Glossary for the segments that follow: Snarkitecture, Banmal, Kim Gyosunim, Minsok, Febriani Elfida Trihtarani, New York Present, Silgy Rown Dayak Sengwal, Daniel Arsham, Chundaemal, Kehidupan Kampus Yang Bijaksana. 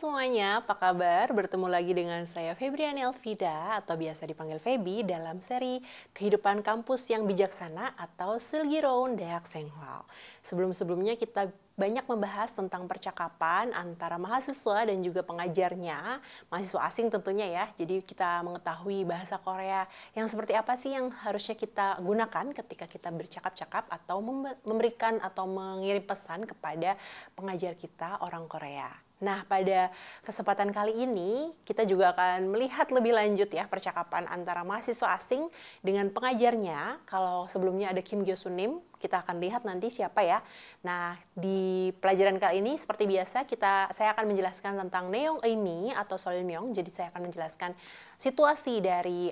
semuanya, apa kabar? Bertemu lagi dengan saya Febriani Elfida atau biasa dipanggil Febi dalam seri Kehidupan Kampus Yang Bijaksana atau Silgy Rown Dayak Sengwal. Sebelum-sebelumnya kita banyak membahas tentang percakapan antara mahasiswa dan juga pengajarnya, mahasiswa asing tentunya ya. Jadi kita mengetahui bahasa Korea yang seperti apa sih yang harusnya kita gunakan ketika kita bercakap-cakap atau memberikan atau mengirim pesan kepada pengajar kita orang Korea. Nah, pada kesempatan kali ini kita juga akan melihat lebih lanjut ya percakapan antara mahasiswa asing dengan pengajarnya. Kalau sebelumnya ada Kim Gyosunim, kita akan lihat nanti siapa ya. Nah, di pelajaran kali ini seperti biasa saya akan menjelaskan tentang Neong Eimi atau Solmyeong. Jadi saya akan menjelaskan situasi dari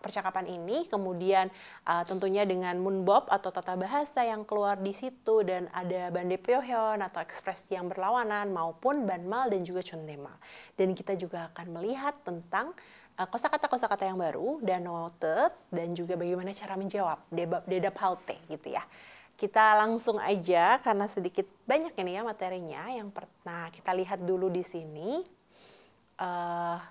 percakapan ini, kemudian tentunya dengan Munbob atau tata bahasa yang keluar di situ, dan ada Bandepyeohyeon atau ekspresi yang berlawanan maupun Banmal dan juga Chundaemal. Dan kita juga akan melihat tentang kosakata-kosakata yang baru, danote, dan juga bagaimana cara menjawab dedap halte gitu ya. Kita langsung aja karena sedikit banyak ini ya materinya. Nah, kita lihat dulu di sini.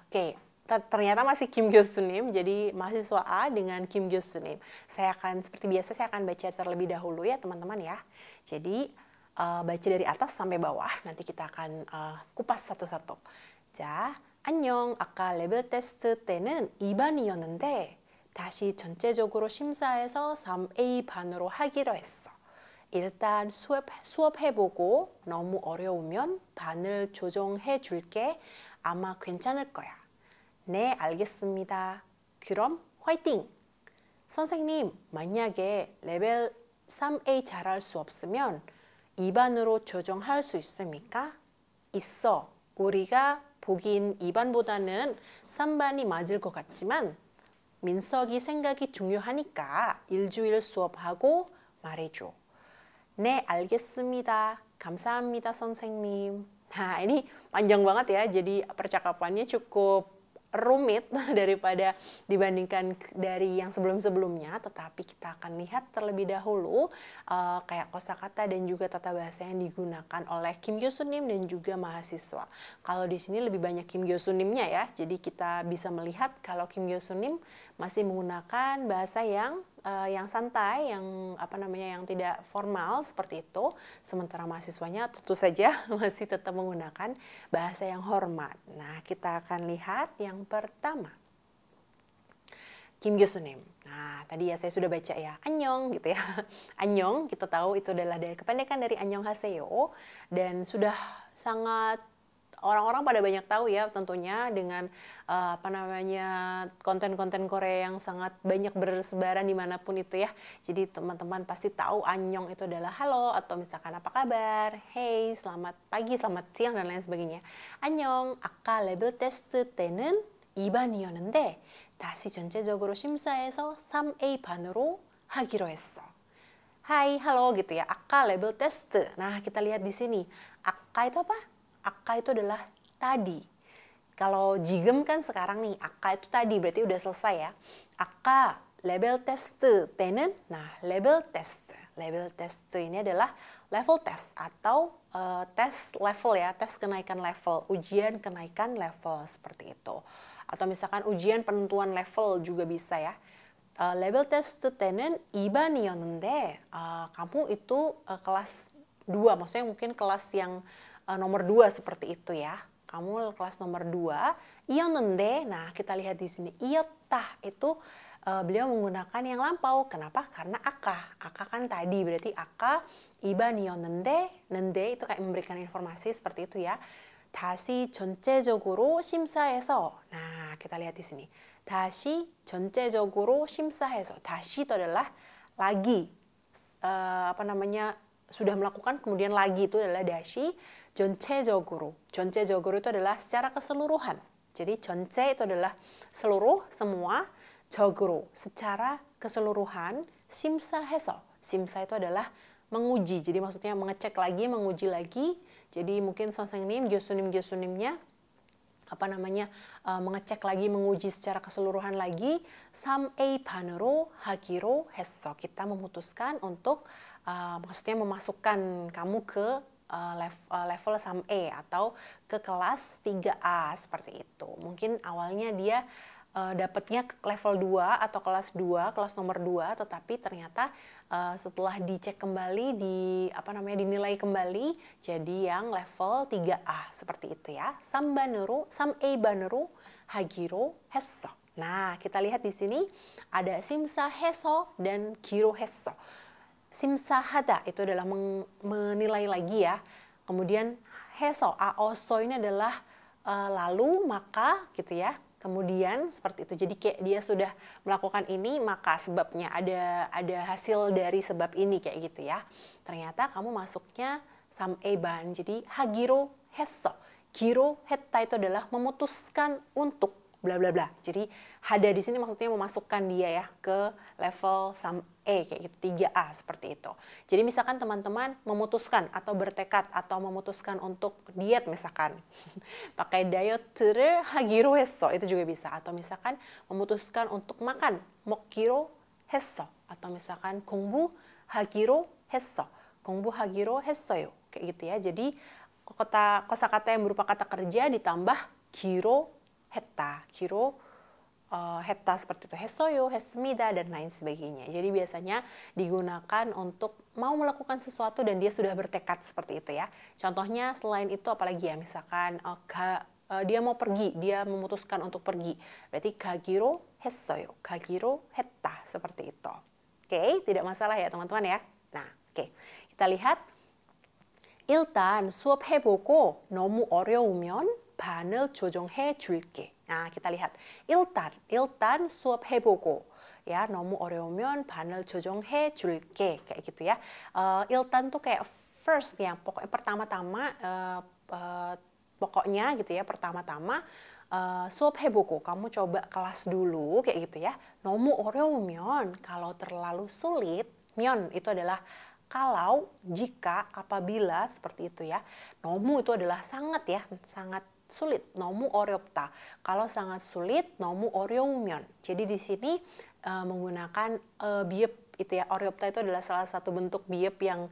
Oke. Ternyata masih Kim Gyosunim, jadi mahasiswa A dengan Kim Gyosunim. Seperti biasa saya akan baca terlebih dahulu ya teman-teman ya. Jadi baca dari atas sampai bawah, nanti kita akan kupas satu-satu. 자, 안녕. 아까 레벨 테스트 때는 2반이었는데 다시 전체적으로 심사해서 3A 반으로 하기로 했어. 일단 수업해보고 너무 어려우면 반을 조정해 줄게. 아마 괜찮을 거야. 네, 알겠습니다. 그럼 화이팅! 선생님, 만약에 레벨 3A 잘할 수 없으면 2반으로 조정할 수 있습니까? 있어. 우리가 보긴 2반보다는 3반이 맞을 것 같지만 민석이 생각이 중요하니까 일주일 수업하고 말해줘. 네, 알겠습니다. 감사합니다, 선생님. Nah, ini panjang banget ya. Jadi percakapannya cukup rumit daripada dibandingkan dari yang sebelum-sebelumnya, tetapi kita akan lihat terlebih dahulu kayak kosakata dan juga tata bahasa yang digunakan oleh Kim Gyosunim dan juga mahasiswa. Kalau di sini lebih banyak Kim Gyosunimnya ya, jadi kita bisa melihat kalau Kim Gyosunim masih menggunakan bahasa yang santai, yang tidak formal seperti itu, sementara mahasiswanya tentu saja masih tetap menggunakan bahasa yang hormat. Nah, kita akan lihat yang pertama, Kim Gyosunim. Nah, tadi ya saya sudah baca ya, annyeong gitu ya. Annyeong kita tahu itu adalah dari kependekan dari annyeonghaseyo, dan sudah sangat orang-orang pada banyak tahu ya tentunya dengan konten-konten Korea yang sangat banyak bersebaran dimanapun itu ya. Jadi teman-teman pasti tahu annyeong itu adalah halo, atau misalkan apa kabar, hey, selamat pagi, selamat siang, dan lain sebagainya. Annyeong, 아까 레벨 테스트 때는 2반이었는데 다시 전체적으로 심사해서 3A 반으로 하기로 했어. Hai, halo gitu ya. 아까 레벨 테스트. Nah, kita lihat di sini. 아까 itu apa? Akka itu adalah tadi. Kalau jigem kan sekarang nih, akka itu tadi, berarti udah selesai ya. Akka level test tenen. Nah, level test ini adalah level test atau tes level ya, tes kenaikan level, ujian kenaikan level seperti itu. Atau misalkan ujian penentuan level juga bisa ya. Level test tenen ibanionde. Kamu itu kelas 2, maksudnya mungkin kelas yang nomor 2 seperti itu ya. Kamu kelas nomor 2. Iyonende. Nah, kita lihat di sini. Iyotah itu beliau menggunakan yang lampau. Kenapa? Karena aka. Aka kan tadi, berarti aka iba niyonende. Nende itu kayak memberikan informasi seperti itu ya. 다시 전체적으로 심사해서. Nah, kita lihat di sini. 다시 전체적으로 심사해서. 다시 itu adalah lagi. Sudah melakukan, kemudian lagi itu adalah dashi. Jeonche joguru itu adalah secara keseluruhan. Jadi jeonche itu adalah seluruh, semua. Joguru secara keseluruhan. Simsa heso, simsa itu adalah menguji, jadi maksudnya mengecek lagi, menguji lagi. Jadi mungkin sonsengnim, gyosunimnya mengecek lagi, menguji secara keseluruhan lagi. Samei panero hakiro heso, kita memutuskan untuk maksudnya memasukkan kamu ke level SAM E atau ke kelas 3A seperti itu. Mungkin awalnya dia dapatnya level 2 atau kelas 2, kelas nomor 2, tetapi ternyata setelah dicek kembali, dinilai kembali jadi yang level 3A seperti itu ya. SAM Baneru, SAM E Baneru, Hagiro, Hesso. Nah, kita lihat di sini ada Simsa Hesso dan Giro Hesso. Simsahada itu adalah menilai lagi ya. Kemudian heso, aoso ini adalah lalu, maka gitu ya. Kemudian seperti itu. Jadi kayak dia sudah melakukan ini, maka sebabnya ada hasil dari sebab ini kayak gitu ya. Ternyata kamu masuknya sam eban. Jadi hagiro heso. Giro heta itu adalah memutuskan untuk bla bla bla. Jadi hada di sini maksudnya memasukkan dia ya ke level sam E kayak gitu, 3A seperti itu. Jadi misalkan teman-teman memutuskan atau bertekad atau memutuskan untuk diet misalkan pakai dayotere hagiro hesso itu juga bisa, atau misalkan memutuskan untuk makan mokiro hesso, atau misalkan kongbu hagiro hesso yo kayak gitu ya. Jadi kosakata yang berupa kata kerja ditambah giro heta, giro heta seperti itu, hesoyo, hesmida, dan lain sebagainya. Jadi biasanya digunakan untuk mau melakukan sesuatu dan dia sudah bertekad seperti itu ya. Contohnya selain itu apalagi ya, misalkan dia mau pergi, dia memutuskan untuk pergi. Berarti kagiro hesoyo, kagiro heta seperti itu. Oke, tidak masalah ya teman-teman ya. Nah, oke. Kita lihat. Iltan suap heboko nomu oreumyeon banel jojonghe julke. Nah, kita lihat. Iltan suap heboko. Ya, nomu oreumyeon banel jojonghe julke. Kayak gitu ya. Iltan tuh kayak first ya. Pokoknya pertama-tama, pokoknya gitu ya. Pertama-tama suap heboko. Kamu coba kelas dulu kayak gitu ya. Nomu oreumyeon. Kalau terlalu sulit, myeon itu adalah kalau, jika, apabila seperti itu ya. Nomu itu adalah sangat ya, sangat sulit, nomu oreopta. Kalau sangat sulit, nomu oreumyeon. Jadi di sini menggunakan biep itu ya. Oreopta itu adalah salah satu bentuk biep yang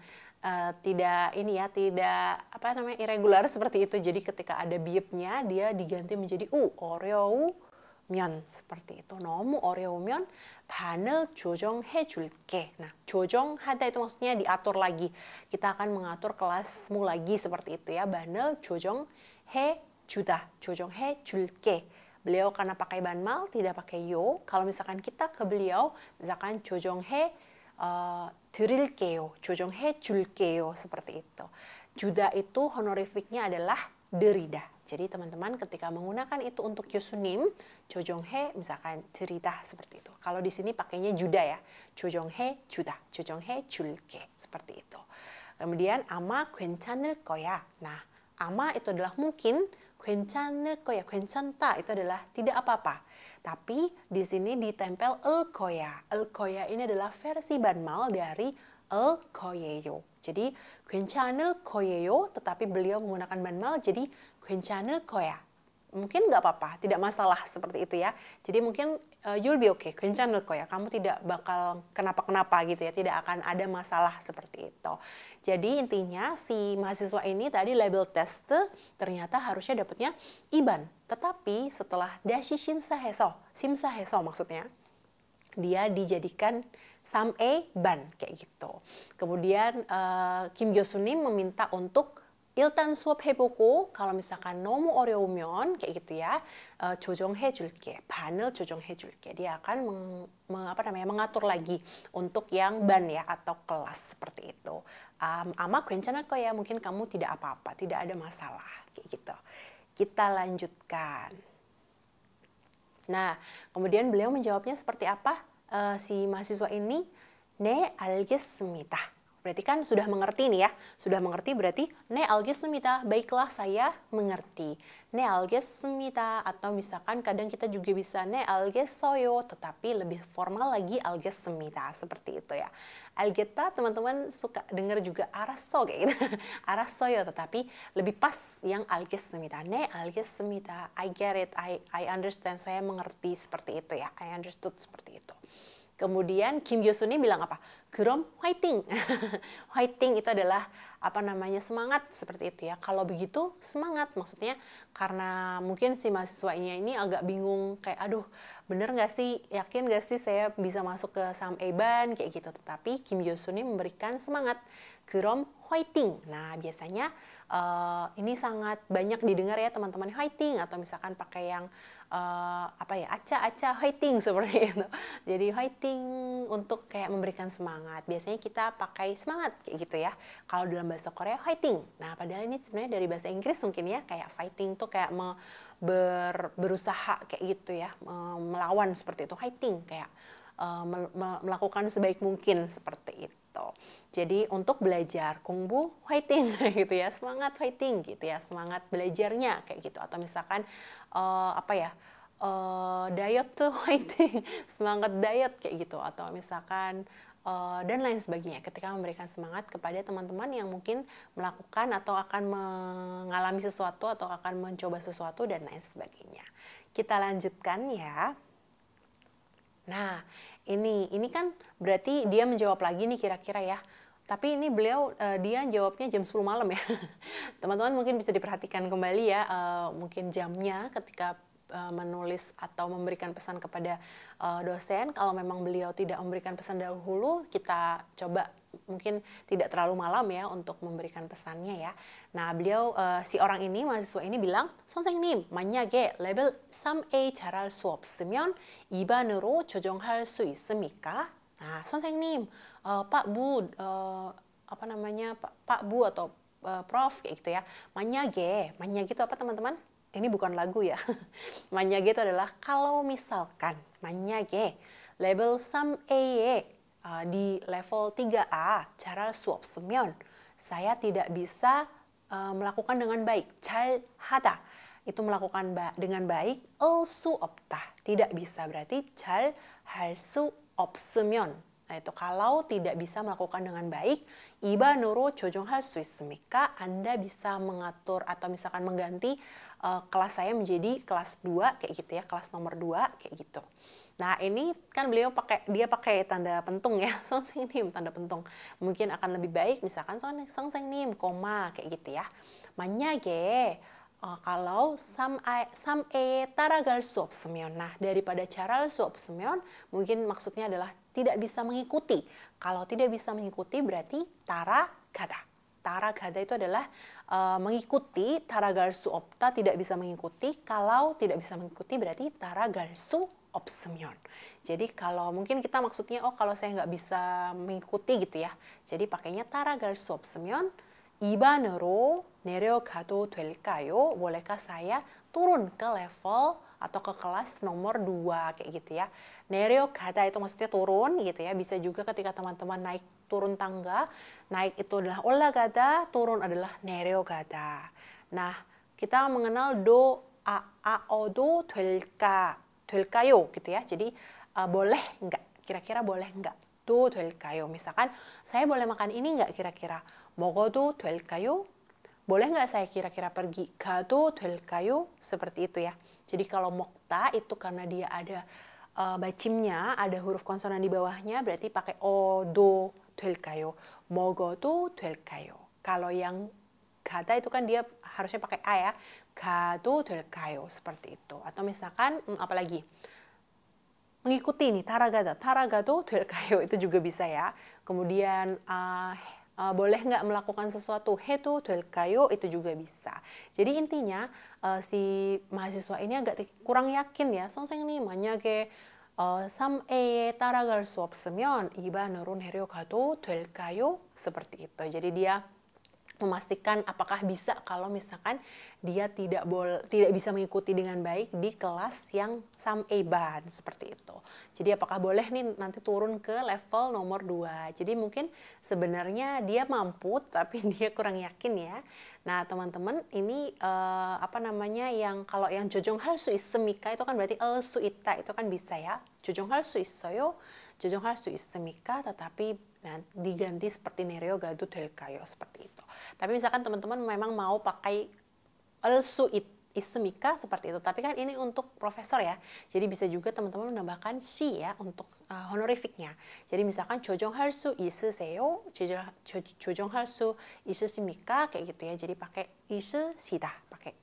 tidak ini ya, tidak irregular seperti itu. Jadi ketika ada biepnya dia diganti menjadi u, oreumyeon seperti itu. Nomu oreumyeon banel jojonghe julke. Nah, jojong hada itu maksudnya diatur lagi. Kita akan mengatur kelasmu lagi seperti itu ya. Banel jojonghe juta, jojonghe julke. Beliau karena pakai banmal tidak pakai yo. Kalau misalkan kita ke beliau, misalkan jojonghe derilkeo, jojonghe julkeo seperti itu. Juda itu honorifiknya adalah derida. Jadi teman-teman ketika menggunakan itu untuk Gyosunim, jojonghe misalkan cerita seperti itu. Kalau di sini pakainya juda ya, jojonghe juda, jojonghe julke seperti itu. Kemudian ama 괜찮을 거야. Nah, ama itu adalah mungkin, 괜찮을 거야, 괜찮다 itu adalah tidak apa-apa. Tapi di sini ditempel el koya ini adalah versi banmal dari el koyeyo. Jadi 괜찮을 거예요, tetapi beliau menggunakan banmal jadi 괜찮을 거야. Mungkin nggak apa-apa, tidak masalah seperti itu ya. Jadi mungkin you'll be okay, 괜찮을 거야. Kamu tidak bakal kenapa-kenapa gitu ya, tidak akan ada masalah seperti itu. Jadi intinya si mahasiswa ini tadi label test ternyata harusnya dapatnya iban. Tetapi setelah dashi simsaheso maksudnya, dia dijadikan sam e ban kayak gitu. Kemudian Kim Gyosunim meminta untuk Iltan suap heboko, kalau misalkan nomu oreumyeon kayak gitu ya, jojonghe julke, banel jojonghe julke. Dia akan mengatur lagi untuk yang ban ya atau kelas seperti itu. Ama 괜찮을 거야, mungkin kamu tidak apa-apa, tidak ada masalah kayak gitu. Kita lanjutkan. Nah, kemudian beliau menjawabnya seperti apa? Si mahasiswa ini ne algesmita. Berarti kan sudah mengerti nih ya. Sudah mengerti berarti ne algesmita, baiklah saya mengerti. Ne algesmita, atau misalkan kadang kita juga bisa ne algesoyo, tetapi lebih formal lagi algesmita seperti itu ya. Algeta teman-teman suka dengar juga araso kayak gitu. Arasoyo, tetapi lebih pas yang algesmita. Ne algesmita, I get it, I understand, saya mengerti seperti itu ya. I understood seperti itu. Kemudian Kim Gyosunim bilang apa? Gerom whiting. Whiting itu adalah apa namanya, semangat seperti itu ya. Kalau begitu semangat, maksudnya karena mungkin si mahasiswanya ini agak bingung kayak aduh bener nggak sih, yakin nggak sih saya bisa masuk ke Sameiban kayak gitu. Tetapi Kim Gyosunim memberikan semangat, Kurom Hoiting. Nah biasanya ini sangat banyak didengar ya teman-teman, Hoiting atau misalkan pakai yang apa ya, aca-aca Hoiting seperti itu. Jadi Hoiting untuk kayak memberikan semangat. Biasanya kita pakai semangat kayak gitu ya. Kalau dalam bahasa Korea Hoiting. Nah padahal ini sebenarnya dari bahasa Inggris mungkin ya, kayak fighting tuh kayak berusaha kayak gitu ya, melawan seperti itu, Hoiting kayak melakukan sebaik mungkin seperti itu. Jadi untuk belajar kungfu fighting gitu ya, semangat fighting gitu ya, semangat belajarnya kayak gitu. Atau misalkan apa ya, diet tuh fighting, semangat diet kayak gitu. Atau misalkan dan lain sebagainya, ketika memberikan semangat kepada teman-teman yang mungkin melakukan atau akan mengalami sesuatu atau akan mencoba sesuatu dan lain sebagainya. Kita lanjutkan ya. Nah, ini kan berarti dia menjawab lagi nih kira-kira ya. Tapi ini beliau dia jawabnya jam 10 malam ya. Teman-teman mungkin bisa diperhatikan kembali ya mungkin jamnya ketika menulis atau memberikan pesan kepada dosen. Kalau memang beliau tidak memberikan pesan dahulu, kita coba mungkin tidak terlalu malam ya untuk memberikan pesannya ya. Nah beliau si orang ini, mahasiswa ini bilang, 선생님 만약에 level 3A 잘할 수 없으면 2반으로 조정할 수 있습니까? Nah 선생님, Pak Bu, apa namanya, Pak Bu atau Prof kayak gitu ya. 만약에, 만약에 itu apa teman-teman? Ini bukan lagu ya. Manyage itu adalah kalau misalkan, manyage level 3A di level 3A cara swab semion saya tidak bisa melakukan dengan baik. Cal hata itu melakukan dengan baik. El su opta tidak bisa, berarti cal hal su opsemion. Nah itu kalau tidak bisa melakukan dengan baik, iba nuru jojong hal suismika, Anda bisa mengatur atau misalkan mengganti kelas saya menjadi kelas 2 kayak gitu ya, kelas nomor 2 kayak gitu. Nah ini kan beliau pakai, dia pakai tanda pentung ya, songsengnim, tanda pentung. Mungkin akan lebih baik misalkan songsengnim, koma kayak gitu ya. Manyage kalau sam e taragal suop semion. Nah daripada caral suop semion mungkin maksudnya adalah tidak bisa mengikuti. Kalau tidak bisa mengikuti berarti tara gada. Tara gada itu adalah mengikuti. Taragal suopta tidak bisa mengikuti. Kalau tidak bisa mengikuti berarti taragal suop semion. Jadi kalau mungkin kita maksudnya oh kalau saya nggak bisa mengikuti gitu ya. Jadi pakainya taragal suop semion. 이반으로 내려가도 될까요? Bolehkah saya turun ke level atau ke kelas nomor 2 kayak gitu ya. 내려가다 itu maksudnya turun gitu ya. Bisa juga ketika teman-teman naik turun tangga, naik itu adalah 올라가다, turun adalah 내려가다. Nah, kita mengenal do aodo 될까요 gitu ya. Jadi boleh nggak? Kira-kira boleh nggak? Do 될까요? Misalkan saya boleh makan ini nggak kira-kira? Mogodo 될까요? Boleh nggak saya kira-kira pergi? Gado 될까요? Seperti itu ya. Jadi kalau mokta itu karena dia ada bacimnya, ada huruf konsonan di bawahnya, berarti pakai odo 될까요? Mogodo 될까요? Kalau yang gada itu kan dia harusnya pakai a ya. Gado 될까요? Seperti itu. Atau misalkan apalagi? Mengikuti nih, taragada, taragado 될까요 itu juga bisa ya. Kemudian boleh nggak melakukan sesuatu, heto 될까요 itu juga bisa. Jadi intinya si mahasiswa ini agak kurang yakin ya. Songseng nih, manyage samee taragal suop semion iba nurun heryokado 될까요 seperti itu. Jadi dia memastikan apakah bisa kalau misalkan dia tidak bisa mengikuti dengan baik di kelas yang sameiban seperti itu. Jadi apakah boleh nih nanti turun ke level nomor 2. Jadi mungkin sebenarnya dia mampu tapi dia kurang yakin ya. Nah teman-teman ini apa namanya yang kalau yang jojong hal suisemika itu kan berarti el suita itu kan bisa ya. Jojong hal suisoyo, jojong hal suisemika tetapi nah, diganti seperti nereo gadu delkayo seperti itu. Tapi misalkan teman-teman memang mau pakai el suisemika seperti itu. Tapi kan ini untuk profesor ya. Jadi bisa juga teman-teman menambahkan si ya untuk honorificnya. Jadi misalkan 조정할 수 있으세요? 조정할 수 있으십니까? Kayak gitu ya. Jadi pakai 있으시다, pakai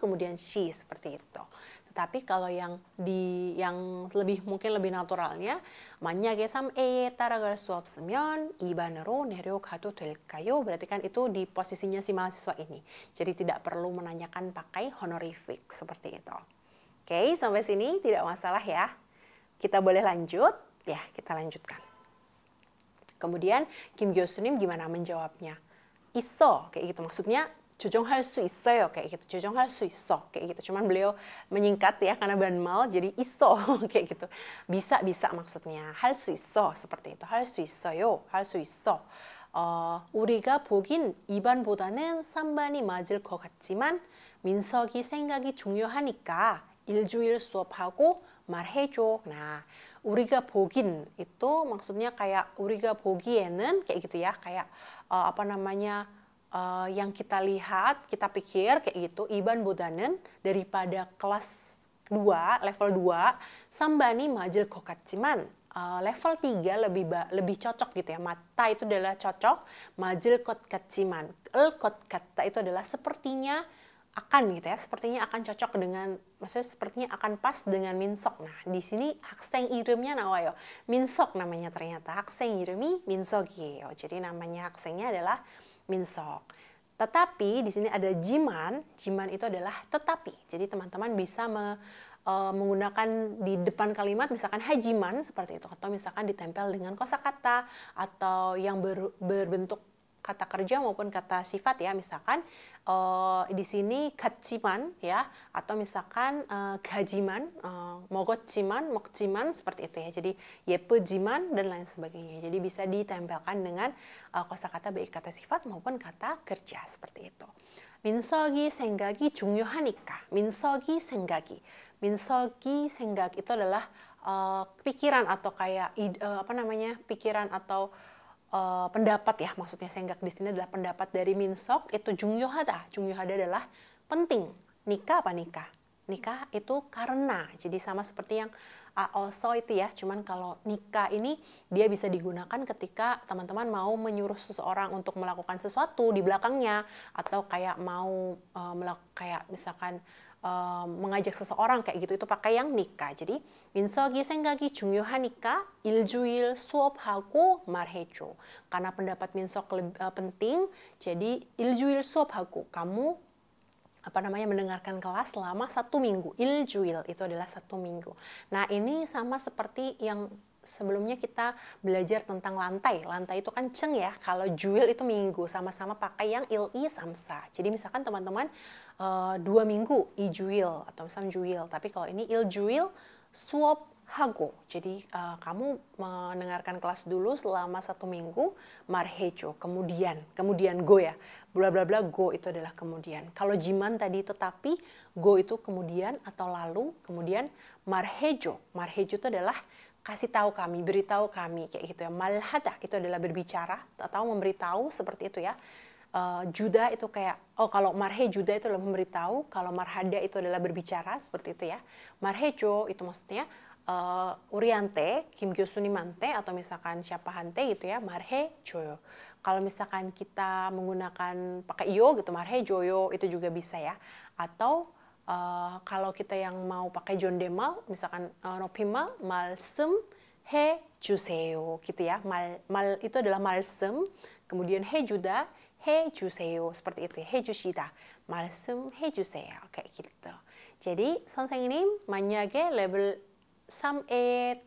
kemudian si seperti itu. Tetapi kalau yang di yang lebih mungkin lebih naturalnya, 만약에 3A에 따라갈 수 없으면 2번으로 내려가도 될까요? Berarti kan itu di posisinya si mahasiswa ini. Jadi tidak perlu menanyakan pakai honorific seperti itu. Oke, sampai sini tidak masalah ya. Kita boleh lanjut, ya kita lanjutkan. Kemudian Kim Gyosunim gimana menjawabnya? Iso, kayak gitu maksudnya. 조정할 수 있어요 kayak gitu, 조정할 수 있어 kayak gitu, cuman beliau menyingkat ya karena banmal jadi iso kayak gitu, bisa bisa maksudnya, 할 수 있어 seperti itu, 할 수 있어요, 할 수 있어. 우리가 보긴 2번보다는 3번이 맞을 것 같지만 민석이 생각이 중요하니까 일주일 수업하고 말해줘. Nah, 우리가 보긴 itu maksudnya kayak 우리가 보기에는 kayak gitu ya, kayak apa namanya? Yang kita lihat, kita pikir kayak gitu, Iban Bodanen daripada kelas 2, level 2, Sambani Majil Kokatciman, level 3 lebih cocok gitu ya, mata itu adalah cocok, Majil Kokatciman, El Kotkata itu adalah sepertinya akan gitu ya, sepertinya akan cocok dengan, maksudnya sepertinya akan pas dengan Minsok. Nah, di sini hakseng iremnya nawayo, Minsok namanya ternyata, hakseng iremi Minsogiyo, jadi namanya haksengnya adalah Minsok. Tetapi di sini ada jiman, jiman itu adalah tetapi. Jadi teman-teman bisa menggunakan di depan kalimat misalkan hajiman seperti itu, atau misalkan ditempel dengan kosakata atau yang berbentuk kata kerja maupun kata sifat ya, misalkan di sini kaciman ya, atau misalkan gajiman, mogotjiman, mokjiman seperti itu ya, jadi yepejiman dan lain sebagainya. Jadi bisa ditempelkan dengan kosakata baik kata sifat maupun kata kerja seperti itu. 민석이 생각이 중요하니까, 민석이 생각이, 민석이 생각 itu adalah pikiran atau kayak apa namanya, pikiran atau pendapat ya, maksudnya senggak di sini adalah pendapat dari Minsok itu jungyohada. Jungyohada adalah penting. Nikah apa nikah? Nikah itu karena. Jadi sama seperti yang also itu ya, cuman kalau nikah ini dia bisa digunakan ketika teman-teman mau menyuruh seseorang untuk melakukan sesuatu di belakangnya, atau kayak mau kayak misalkan mengajak seseorang kayak gitu, itu pakai yang nikah. Jadi 민석이 생각이 중요하니까 일주일 수업하고 말해줘. Karena pendapat Minsok penting, jadi 일주일 수업하고, kamu apa namanya mendengarkan kelas selama 1 minggu. 일주일 itu adalah 1 minggu. Nah, ini sama seperti yang sebelumnya kita belajar tentang lantai. Lantai itu kan ceng ya, kalau juil itu minggu, sama-sama pakai yang il-i samsa. Jadi misalkan teman-teman 2 minggu i-juil atau misalnya juil, tapi kalau ini il-juil suop hago. Jadi kamu mendengarkan kelas dulu selama 1 minggu, marhejo, kemudian go ya, bla bla bla, go itu adalah kemudian. Kalau jiman tadi tetapi, go itu kemudian atau lalu, kemudian marhejo, marhejo itu adalah kasih tahu kami, beritahu kami kayak gitu ya. Malhada itu adalah berbicara atau memberitahu seperti itu ya. Juda itu kayak, oh kalau marhe juda itu adalah memberitahu, kalau marhada itu adalah berbicara seperti itu ya. Marhejo itu maksudnya Uriante, Kim Gyosunimante atau misalkan siapa hante gitu ya, marhejo. Kalau misalkan kita menggunakan pakai yo gitu, marhejoyo itu juga bisa ya. Atau kalau kita yang mau pakai jondemal, misalkan nopimal, malsem, he juseo gitu ya. Mal itu adalah malsem, kemudian he juda, he juseo seperti itu. He jusida, malsem, he juseo kayak gitu. Jadi 선생님 ini 만약에 level 3에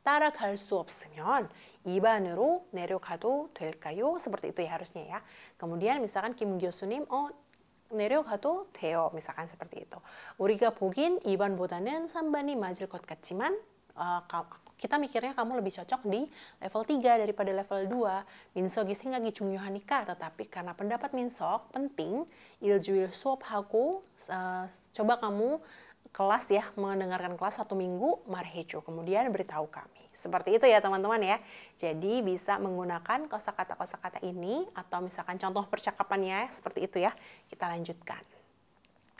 따라갈 수 없으면 2번으로 내려가도 될까요? Seperti itu ya harusnya ya. Kemudian misalkan Kim Gyosunim, oh 내려가도 돼요. Misalkan seperti itu. 우리가 보긴 2번보다는 3번이 맞을 것 같지만 kita mikirnya kamu lebih cocok di level 3 daripada level 2. 민석이 생각이 중요하니까, tetapi karena pendapat Minsok penting, 일주일 수업하고 coba kamu kelas ya, mendengarkan kelas 1 minggu, marhejo, kemudian beritahu kami. Seperti itu ya teman-teman ya. Jadi bisa menggunakan kosakata-kosakata ini atau misalkan contoh percakapannya seperti itu ya. Kita lanjutkan.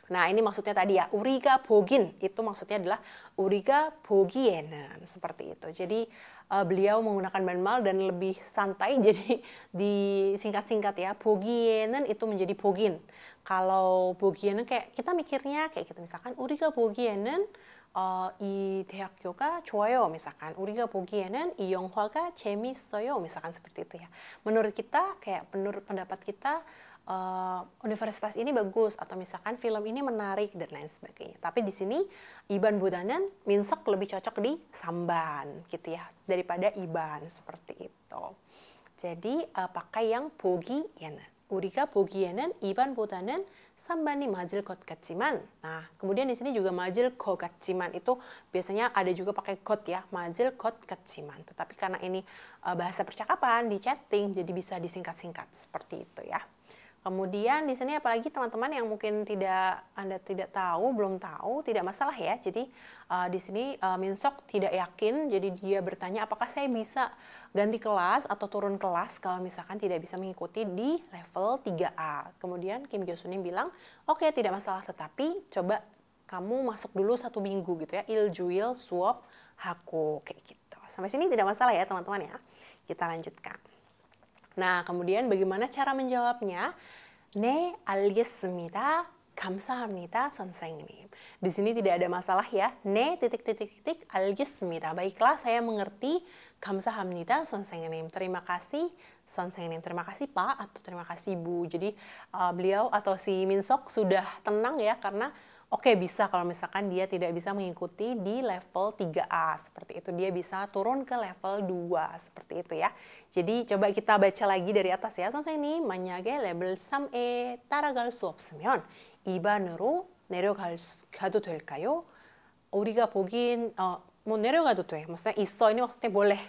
Nah, ini maksudnya tadi ya, Uriga Bogin, itu maksudnya adalah Uriga Bogienen, seperti itu. Jadi beliau menggunakan banmal dan lebih santai, jadi disingkat-singkat ya, Bogienen itu menjadi Bogin. Kalau Bogienen kayak kita mikirnya kayak gitu, misalkan Uriga Bogienen 이 대학교가 좋아요, misalkan Uriga Bogienen 이 영화가 재밌어요, misalkan seperti itu ya. Menurut kita, kayak menurut pendapat kita, universitas ini bagus, atau misalkan film ini menarik, dan lain sebagainya. Tapi di sini, Iban Budanen Minsok lebih cocok di Samban, gitu ya, daripada Iban, seperti itu. Jadi, pakai yang Bogienen. Uriga Bogienen, Iban Budanen, Sambani majil got katciman. Nah, kemudian di sini juga majil got katciman, itu biasanya ada juga pakai got ya, majil got katciman. Tetapi karena ini bahasa percakapan, di chatting, jadi bisa disingkat-singkat, seperti itu ya. Kemudian di sini apalagi teman-teman yang mungkin Anda tidak tahu, belum tahu, tidak masalah ya. Jadi di sini Minsok tidak yakin, jadi dia bertanya apakah saya bisa ganti kelas atau turun kelas kalau misalkan tidak bisa mengikuti di level 3A. Kemudian Kim Gyosunim bilang, "Oke, tidak masalah, tetapi coba kamu masuk dulu 1 minggu gitu ya, iljuil suop haku kayak gitu." Sampai sini tidak masalah ya, teman-teman ya. Kita lanjutkan. Nah, kemudian bagaimana cara menjawabnya? Ne algesmita, kamsahamnita, sonsengnim. Di sini tidak ada masalah ya. Ne ... algesmita. Baiklah, saya mengerti. Kamsahamnita, sonsengnim. Terima kasih, sonsengnim. Terima kasih Pak atau terima kasih Bu. Jadi beliau atau si Minsok sudah tenang ya, karena oke, bisa kalau misalkan dia tidak bisa mengikuti di level 3A. Seperti itu, dia bisa turun ke level 2. Seperti itu ya. Jadi, coba kita baca lagi dari atas ya. Sonseng ini, 만약에 level 3에 따라갈 수 없으면 입안으로 내려가도 될까요? 우리가 보긴, 뭐 내려가도 돼. Maksudnya, 있어 ini maksudnya boleh.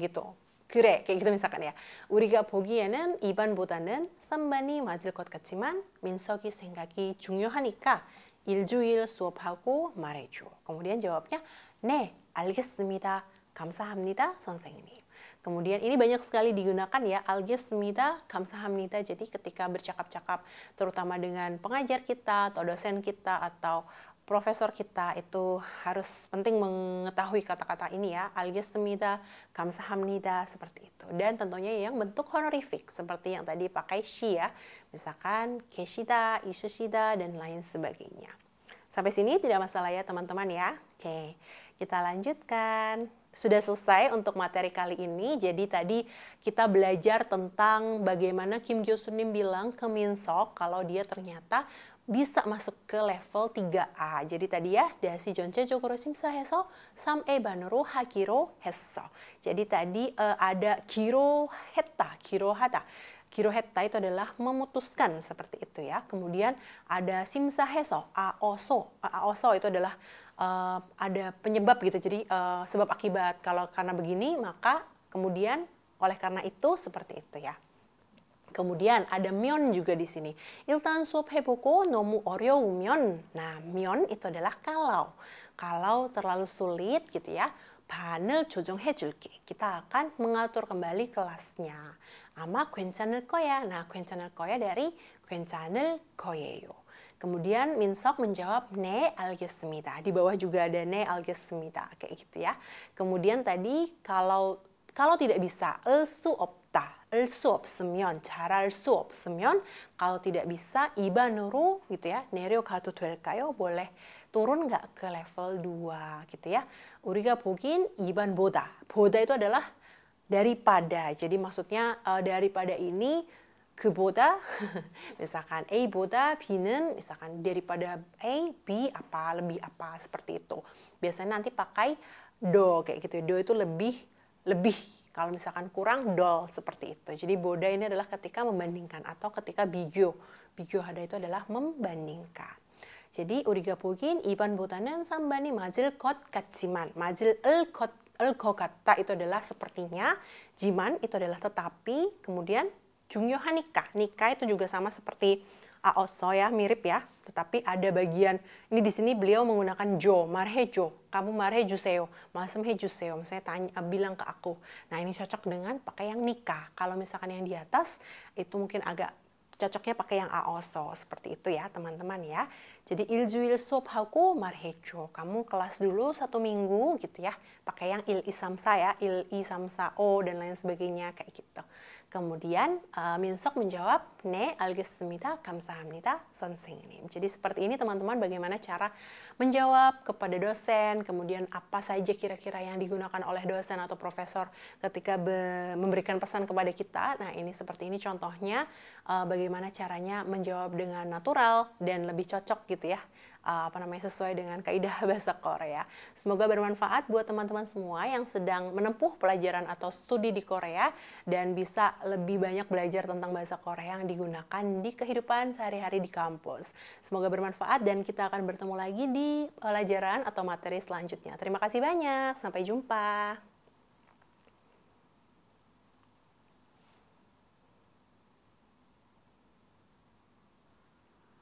Gitu. 그래, kayak gitu misalkan ya. 우리가 보기에는 입안보다는 선반이 맞을 것 같지만 민석이 생각이 중요하니까 일주일 수업하고 말해줘. Kemudian jawabnya, 네, 알겠습니다. 감사합니다, 선생님. Kemudian ini banyak sekali digunakan ya, algesmida, kamsahamnida. Jadi ketika bercakap-cakap, terutama dengan pengajar kita, atau dosen kita, atau profesor kita, itu harus penting mengetahui kata-kata ini ya, algesmida, kamsahamnida, seperti itu. Dan tentunya yang bentuk honorific, seperti yang tadi pakai shi ya, misalkan keshida, isushida, dan lain sebagainya. Sampai sini tidak masalah ya teman-teman ya. Oke, kita lanjutkan. Sudah selesai untuk materi kali ini. Jadi tadi kita belajar tentang bagaimana Kim Gyosunim bilang ke Minsok kalau dia ternyata bisa masuk ke level 3A. Jadi tadi ya, dasi jonce jogoro simsa heso, sam e banoro hakiro heso. Jadi tadi ada kiroheta, kirohata. Kiroheta itu adalah memutuskan, seperti itu ya. Kemudian ada simsaheso, aoso. Aoso itu adalah ada penyebab gitu. Jadi sebab akibat. Kalau karena begini maka kemudian oleh karena itu, seperti itu ya. Kemudian ada myon juga di sini. Iltan suop heboko nomu oryo myon. Nah, myon itu adalah kalau. Kalau terlalu sulit gitu ya. Panel 조정해 줄게. Kita akan mengatur kembali kelasnya. Ama 괜찮을 거야. Nah, 괜찮을 거야 dari 괜찮을 거예요. Kemudian Minsok menjawab ne algesmida. Di bawah juga ada ne algesmida kayak gitu ya. Kemudian tadi kalau tidak bisa elsu opta. Elsu opsemion, cara elsu opsemion. Kalau tidak bisa ibanuru gitu ya. Nereo katu tuelkayo, boleh turun nggak ke level 2 gitu ya. Uriga Bogin, Iban Boda. Boda itu adalah daripada. Jadi maksudnya daripada ini ke Boda. Misalkan A Boda, Binen. Misalkan daripada A, B, apa, lebih apa. Seperti itu. Biasanya nanti pakai do kayak gitu ya. Do itu lebih. Kalau misalkan kurang, dol, seperti itu. Jadi boda ini adalah ketika membandingkan atau ketika bigyo. Bigyo hada itu adalah membandingkan. Jadi Uriga Bogin, Iban Botanen, Sambani, Majil Kot Katsiman. Majil El Kot El Kokata itu adalah sepertinya, Jiman itu adalah tetapi, kemudian Jungyoha Nikah. Nikah itu juga sama seperti Aoso ya, mirip ya. Tetapi ada bagian, ini di sini beliau menggunakan Jo, Marhejo. Kamu Marhejuseo, Masem Hejuseo. Misalnya tanya, bilang ke aku. Nah, ini cocok dengan pakai yang nikah. Kalau misalkan yang di atas, itu mungkin agak cocoknya pakai yang aoso, seperti itu ya teman-teman ya. Jadi iljuil sobhaku marhecho, kamu kelas dulu 1 minggu gitu ya, pakai yang il isamsa ya, il isamsa o dan lain sebagainya kayak gitu. Kemudian Minsok menjawab ne algesmita kamsahamnita sonsengnim. Jadi seperti ini teman-teman bagaimana cara menjawab kepada dosen, kemudian apa saja kira-kira yang digunakan oleh dosen atau profesor ketika memberikan pesan kepada kita. Nah ini seperti ini contohnya bagaimana caranya menjawab dengan natural dan lebih cocok gitu ya. Sesuai dengan kaidah bahasa Korea. Semoga bermanfaat buat teman-teman semua yang sedang menempuh pelajaran atau studi di Korea dan bisa lebih banyak belajar tentang bahasa Korea yang digunakan di kehidupan sehari-hari di kampus. Semoga bermanfaat dan kita akan bertemu lagi di pelajaran atau materi selanjutnya. Terima kasih banyak, sampai jumpa.